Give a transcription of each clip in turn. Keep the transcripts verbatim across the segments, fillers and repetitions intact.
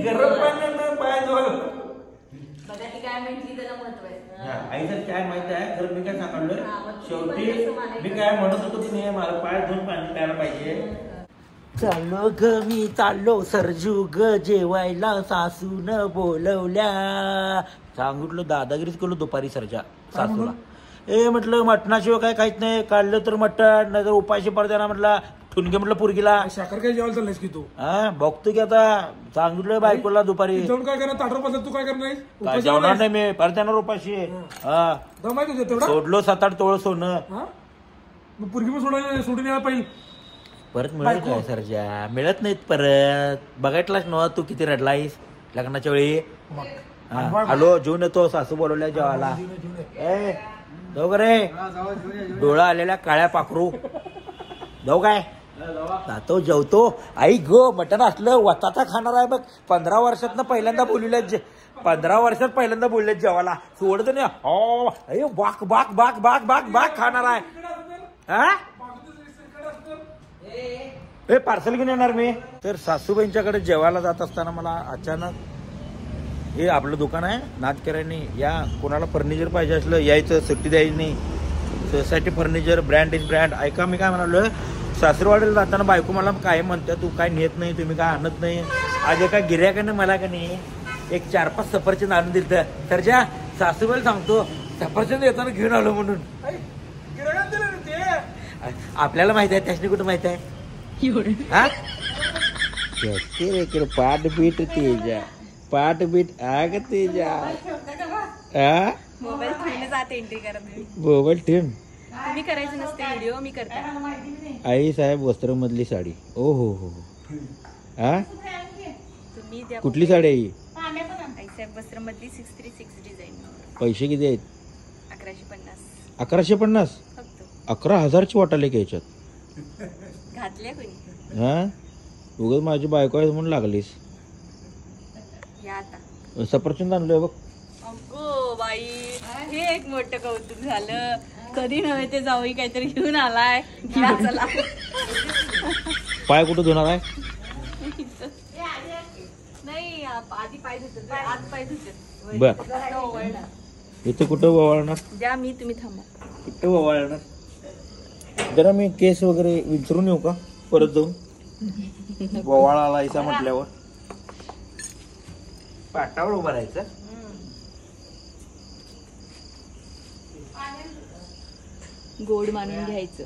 चाललो ग मी चाललो सरजू ग जेवायला सासून बोलवल्या सांगितलं दादागिरीच केलो दुपारी सरजा सासूला ए म्हटलं मटणाशिवाय काय काहीच नाही काढलं तर मटण नाहीतर उपाशी पडताना म्हटलं ठुणके म्हटलं पुरगीला साखर काय जेवायला चाललेस की तू हां बघतो की आता सांगितलं बायकोला दुपारी जेवण काय करणार ताटवर बसला तू काय करणार काय जेवणार नाही मी परताना उपाशी हां दमाय तुझे तेवढा सोडलो सात आठ तोळ सोनं हां मग पुरगी पण सोडायला सोडून यायला पाहिजे परत मिळत नाही सरजा मिळत नाहीत परत बघायलाच नव्ह तू किती रडलायस लग्नाच्या वेळी हॅलो जून येतो सासू बोलवल्या जेवायला ए जाऊ रे डोळा आलेला काळ्या पाखरू जाऊ काय जातो जेवतो आई गो मटण असलं वताचा खाणार आहे बघ पंधरा वर्षात पहिल्यांदा बोलवल्या पंधरा वर्षात पहिल्यांदा बोलल्यात जेवायला सोडत नाही हो अरे बाक बाक बाक बाक बाक बाक खाणार आहे हा ए पार्सल घेऊन येणार मी तर सासूबाईंच्याकडे जेवायला जात असताना मला अचानक हे आपलं दुकान आहे नाटकऱ्यांनी या कोणाला फर्निचर पाहिजे असलं यायचं सुट्टी द्यायची नाही society furniture brand is brand ऐका मी काय म्हणालो सासरवाडीला जाताना बायको मला काय म्हणतं तू काय नेत नाही तुम्ही काय आणत नाही आज एका गिऱ्हाईकाने मला का नाही एक चार पाच सफरचंद आणून दिलं तर ज्या सासूबाईला सांगतो सफरचंद येताना घेऊन आलो म्हणून आपल्याला माहिती आहे त्याच्याने कुठं माहिती आहे पाट बीट तेजा पाट बीट आग तेजा मोबाईल ठेव आई साहेब वस्त्र मधली साडी ओ हो हो हा कुठली साडी आई साहेब वस्त्र मधली सिक्स थ्री सिक्स डिझाईन पैसे किती आहेत अकराशे पन्नास अकराशे पन्नास अकरा हजारची वाटाले का याच्यात उगत माझी बायको आहे म्हणून लागलीस सफरचंद आणलोय बघ अगो बाई हे एक मोठं कौतुक झालं कधी नव्हे ते जाऊई काहीतरी घेऊन आलाय पाय कुठं धुणार आहे नाही आधी पाय धुत आज पाय धुत बर इथे कुठं वळणार द्या मी तुम्ही थांबा कुठं वळणार जरा मी केस वगैरे विचारून येऊ का परत जाऊन गोवाळाला इसा म्हटल्यावर पाटावर उभा राहायचं गोड मानून घ्यायचं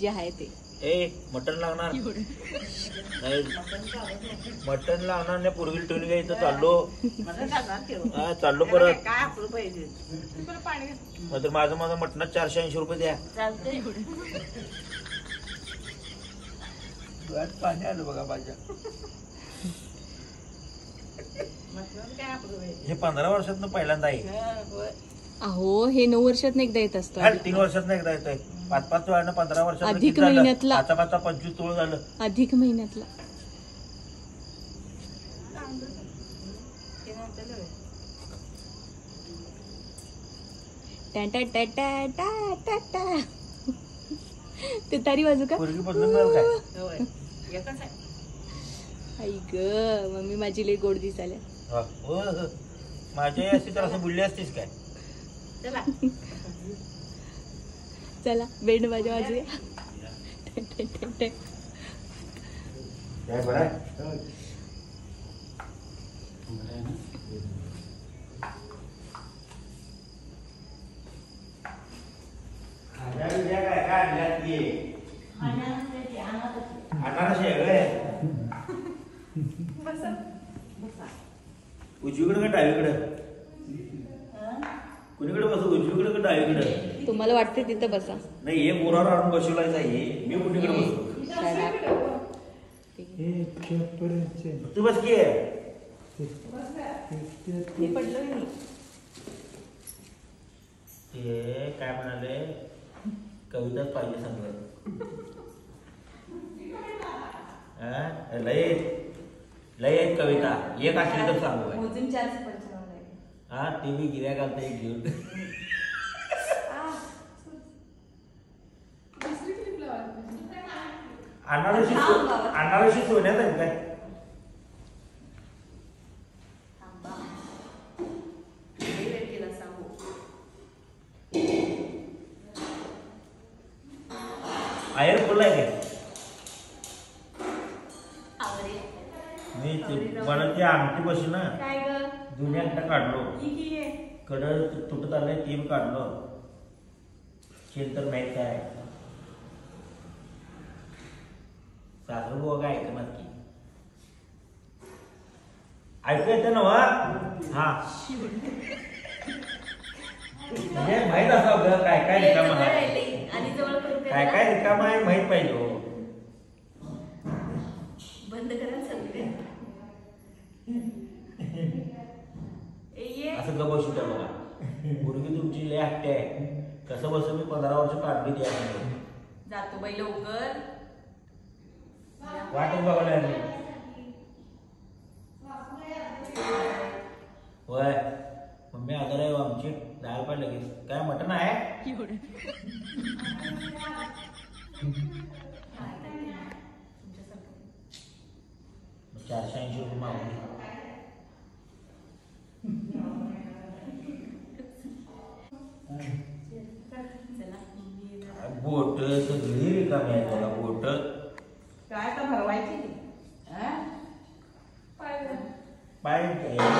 जे आहे ते ए मटण लागणार नाही मटण लागणार नाही पूर्वी ठेवून घ्यायचं चाललो चाललो परत मात्र माझं माझं मटणात चारशे ऐंशी रुपये द्या पाणी आलं बघा माझ्या हे पंधरा वर्षात पहिल्यांदा आहे अहो हे नऊ वर्षात एकदा येत असतं तीन वर्षात एकदा येत आहे पाच पाच वेळानं पंधरा वर्ष अधिक महिन्यातला आता पाच पंचवीस तोळ झालं अधिक महिन्यातला ते तारी बाजू का आई ग मम्मी माझी लई गोड दिसाल्या माझ्या असते तर असं बोलली असतीस काय चला चला बेंड बाजू बाजूया उजवीकडे का डावीकडे कुणीकडे बस उजवीकडे का डावीकडे तुम्हाला वाटते तिथं बसा नाही हे मोरावर आणून बसवलाय आहे मी कुठेकडे बसतो तू बस की ते काय म्हणाले कविताच पाहिजे सांगत लय लय आहेत कविता एक असली तर सांगू हा टी व्ही गिऱ्या घालता एक घेऊन अनारशी सोन्यात आहे काय मी बनत आमटी बशी ना काय ग दुनिया अंडा काढलो ही की आहे कडळ तुटत आले तीन काढलो शेंतर नाही काय सागर बो काय ऐक नक्की ऐक येते ना वा हां हे माहित असाव ग काय काय रिकाम आहे आणि जवळ करू काय काय रिकाम आहे माहित पाहिजे हो बंद करा सगळे असं गप बसू द्या बघा मुलगी तुमची लय हट्टी आहे कसं बस मी पंधरा वर्ष काढली द्या जातो बाई लवकर वाटच बघायला होय मम्मी आदर आहे आमची डाळ पाय लगेच काय मटण आहे चारशे ऐंशी रुपये मागून बोट सगळी रिकामी आहे त्याला बोट काय आता भरवायची पाय पाय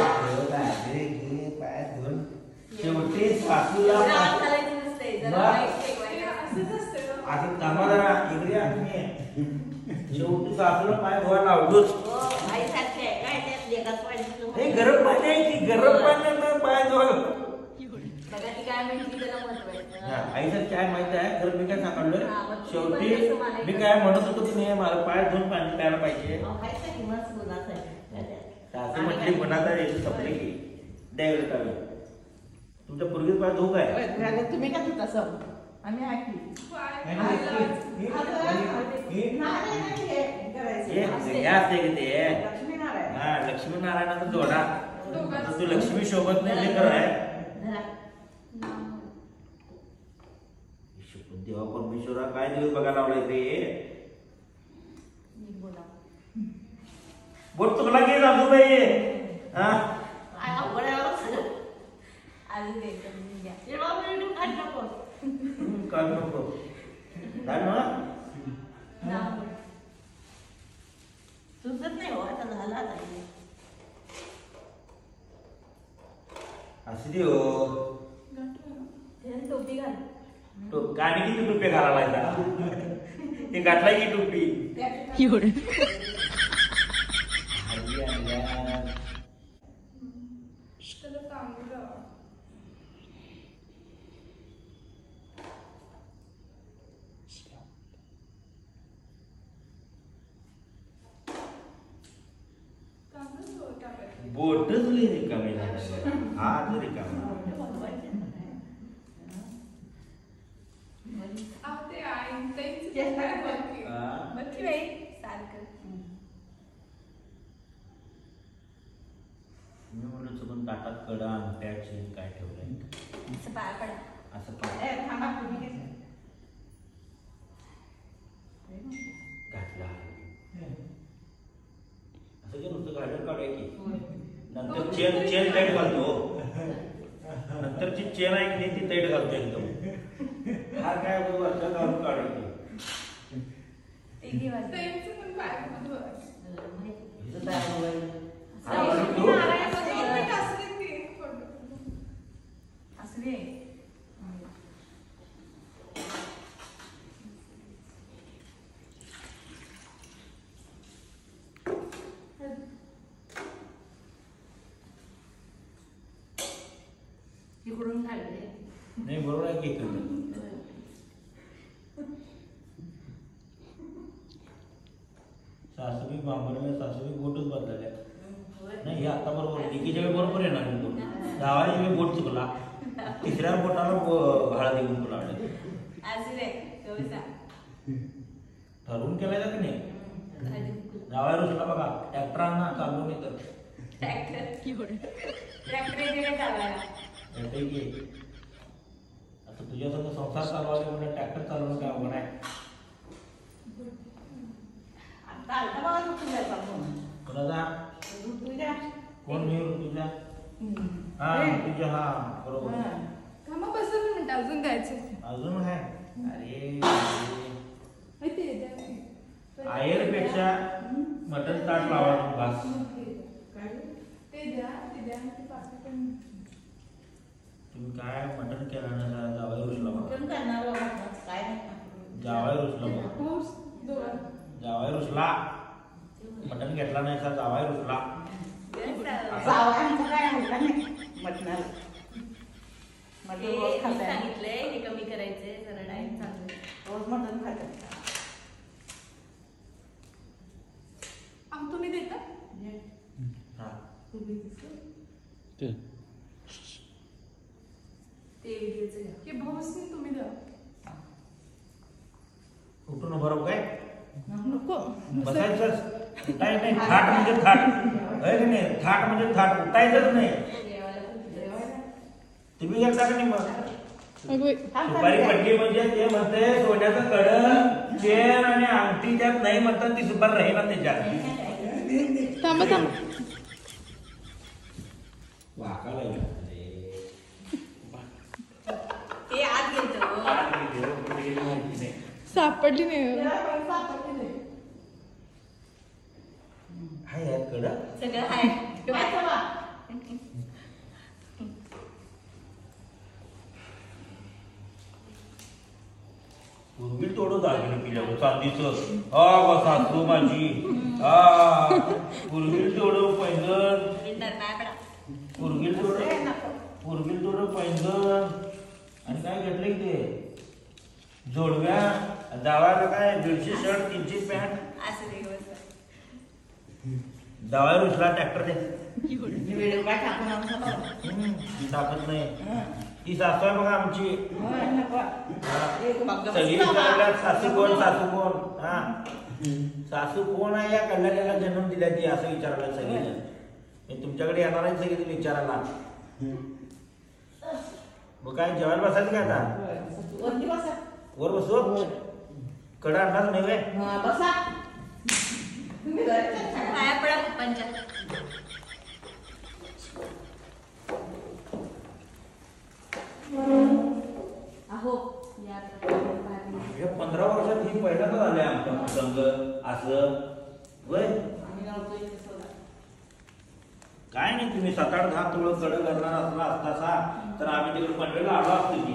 धुवून शेवटी सासूला आता थांबा जरा इकडे आम्ही शेवटी सासूला पाय धुवा लावलोच हे गरम पाणी आहे की गरम पाण्याला पाय धुवा आईचं काय माहिती आहे तर मी काय सांगलोय शेवटी मी काय म्हणत होतो की नाही मला पाय धुवून पाणी प्यायला पाहिजे सासू म्हटली कोणाचा सपले की द्यायला काढलं तुमच्या पूर्वीच पाय धुवू काय तुम्ही काय धुता सर आम्ही असते की ते हा लक्ष्मीनारायणाचा जोडा तू लक्ष्मी शोभत नाही खरं आहे देवा परमेश्वरा काय दिवस बघा लावलाय ते बोट तुला घे जातो बाई काढ नको काय ना सुचत नाही हो आता झाला असं दे हो टोपी घाल तो गाणी किती टोपी घालायला लागला ते घातला की टोपी एवढं बोटच रिकामी हात रिकामी ताटात कडा आमट्या चीज काय ठेवलंय असं पाय पडा असं पाय थांबा तुम्ही काय घातला असं जे नुसतं घालून काढाय की नंतर चेन चेन टाईट घालतो नंतरची चेन आहे की नाही ती टाईट घालतो एकदम हा काय वरचा घालून काढायची नहीं बोल रहा कि सासू भी बांबर में सासू भी बोट बदल नहीं आता बरोबर एकीच्या वेळी बरोबर येणार गावाला मी बोट चुकला तिसऱ्या बोटाला हळद घेऊन तुला ठरवून केलाय का नाही गावाला रुजला बघा ट्रॅक्टरांना चालवून येतं ट्रॅक्टर तुझ्या संग संसार चालवायला म्हणजे ट्रॅक्टर चालवणं काय अवघड आहे कोण मी ऋतुजा हा ऋतुजा हा बरोबर अजून जायचं अजून आहे अरे आयरपेक्षा बटन ताट लावायचं बस ते द्या ते द्या ते पाकिटन तुम्ही काय मटन केला ना जावई उचला मटन करणार बाबा काय नाही जावई उचला खूप दोन जावई उचला मटन घेतला नाही का जावई उचला जावई काय उचला नाही मटन मटन रोज खाते सांगितले हे कमी करायचे जरा डाएट चांगलं रोज मटन खाते आम तुम्ही देता हां तुम्ही ते ते देते के भाऊसनी तुम्ही द्या उठून भरव काय नको बसायचं काय नाही थाट म्हणजे थाट अरे नाही थाट म्हणजे थाट उठायचंच नाही तुम्ही एकदा नाही मग सुपारी पडली म्हणजे ते म्हणते सोन्याचं कड चेन आणि अंगठी त्यात नाही म्हणतात ती सुपारी राहीना त्याच्यात थांबा थांबा वाकाला रे ते आज गेलो सापडली नाही सापडली नाही हाय याकडे सगळं हाय वाचवा उंबी तोडू दागिने पिल्यावर चांदीचं आ वा सासू माझी पुरगिल जोडो पैंजण पुरगिल जोडो पुरगिल जोडो पैंजण आणि काय घेतले ते जोडव्या दावायला काय दीडशे शर्ट तीनशे पॅन्ट दावायला उचला ट्रॅक्टर टाकत नाही ती सासू आहे बघा आमची सगळी सासू कोण सासू कोण हा सासू कोण आहे या कल्याणाला जन्म दिला ती असं विचारायला सगळेजण मी तुमच्याकडे येणार आहे सगळेजण विचारायला मग काय जेवायला बसायचं काय आता वर बसू कडा अंदाज नाही वे बसा पाया पडा पंचायत अहो पंधरा वर्षात ही पहिल्यांदा झाले आमचा संघ असं वय काय नाही तुम्ही सात आठ दहा तुळ कड करणार असला असतासा तर आम्ही तिकडे पनवेलला आलो असतो की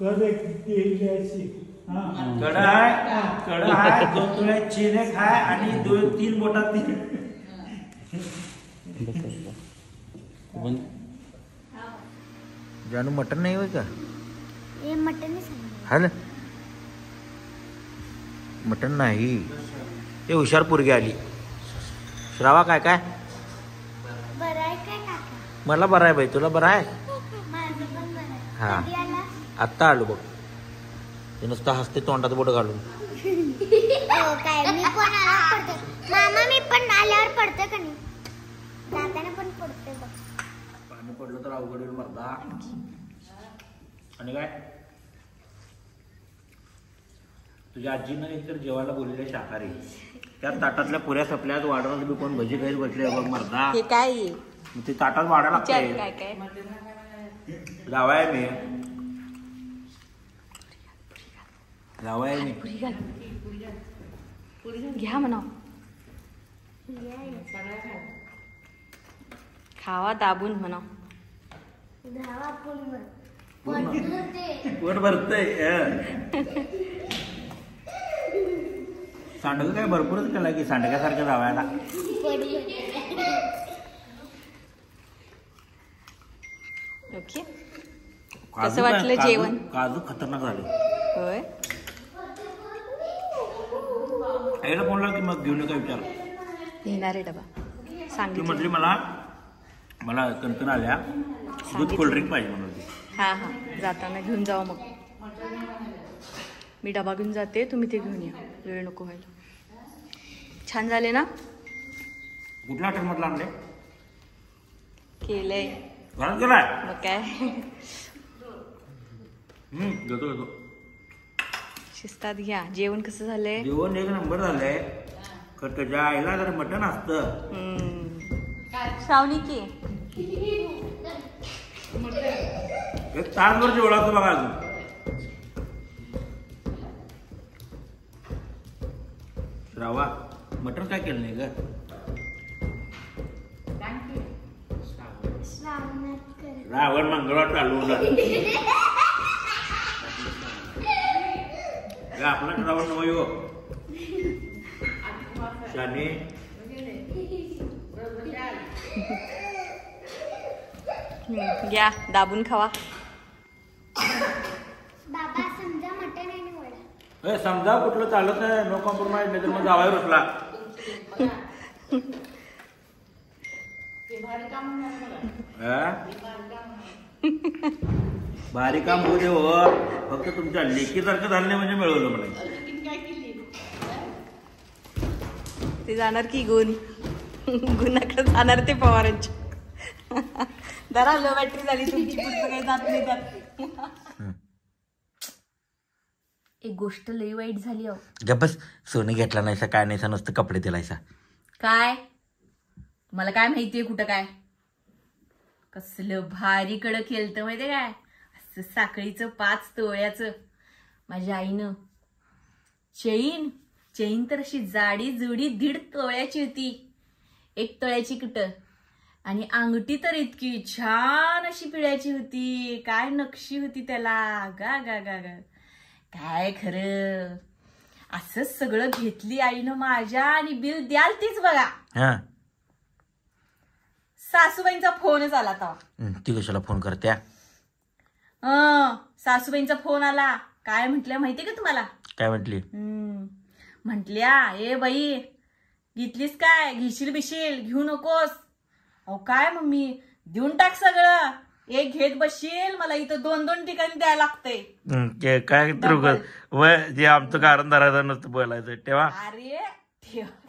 कड कड आहे कड आहे दोन तुळ्या चिने खाय आणि दोन तीन बोटात जानू मटन नहीं होगा ये मटन नहीं है ना मटन नहीं ये हुशारपुर गेली श्रावा काय काय बराय काय काका मला बराय भाई तुला बराय माझं पण बराय हां कधी आला आता आलो बघ ते नुसतं हसते तोंडात बोट घालून हो काय मी पण आल्यावर पडते मामा मी पण आल्यावर पडते का नाही दादाने पण पडते बघ पाणी पडलं तर अवघड होईल मरदा आणि काय तुझ्या आजीनं एकतर जेवायला बोललेले शाकाहारी त्या ताटातल्या पुऱ्या सपल्यात वाढवत बी कोण भजी काही बसले बघ मरदा हे काय ते ताटात वाढा लागते काय काय लावाय मी लावाय मी पुरी घाल पुरी घाल घ्या म्हणा खावा दाबून म्हणा धावा पूर्ण पूर्ण पोट भरतंय सांडग काय भरपूरच केला की सांडग्यासारखं धावायला ओके कसं वाटलं जेवण काजू खतरनाक झाले होय आईला फोन लावला की मग घेऊन काय विचार घेणार आहे डबा सांगितलं ती म्हटली मला मला कंकण आल्या दूध कोल्ड्रिंक पाहिजे म्हणून हां हां जाताना घेऊन जाऊ मग मी डबा घेऊन जाते तुम्ही ते घेऊन या वेळ नको व्हायला छान झाले ना कुठला हॉटेलमधला आणले केलंय घरात केलाय मग काय घेतो घेतो शिस्तात घ्या जेवण कसं झालंय जेवण एक नंबर झालंय खरं त्याच्या आईला जर मटण असतं श्रावणी की तासभर जेवढाचं बघा अजून. श्रावा मटन काय केलं नाही ग? रावण मंगळवार चालू होणार आपला रावण नव्हे हो शाने. घ्या दाबून खावा. बाबा समजा मटन आणि वडा समजा कुठलं चालत नाही. नो कॉम्प्रोमाइज नाही तर मग जावाय रुसला. भारी काम होऊ दे हो. फक्त तुमच्या लेकीसारखं झालं नाही म्हणजे मिळवलं मला. ते जाणार की गुण गुणाकडे जाणार ते पवारांची. जरा लो बॅटरी झाली तुमची. पुढचं काही जात नाही त्यात. एक गोष्ट लई वाईट झाली. अहो बस सोनं घेतला नाहीसा काय नाहीसा नुसतं कपडे दिलायसा. काय मला काय माहितीये कुठं काय कसलं भारी कडं केलतं माहितीये काय. असं साखळीचं पाच तोळ्याचं माझ्या आईनं चेन चेन तर अशी जाडी जुडी दीड तोळ्याची होती. एक तोळ्याची कुट आणि अंगठी तर इतकी छान अशी पिळ्याची होती. काय नक्षी होती त्याला. गा गा गा गा काय खरं. असंच सगळं घेतली आईनं माझ्या आणि बिल द्याल तीच बघा. सासूबाईंचा फोनच आला. तेव्हा ती कशाला फोन करत्या. सासूबाईंचा फोन आला. काय म्हटल्या माहितीये का तुम्हाला काय म्हटली? म्हटल्या ए बाई घेतलीस काय घेशील बिशील घेऊ नकोस. अहो काय मम्मी देऊन टाक सगळं. एक घेत बसशील मला इथं दोन दोन ठिकाणी द्यायला लागतंय. काय आमचं कारण धरायचं नसतं बोलायचं तेव्हा. अरे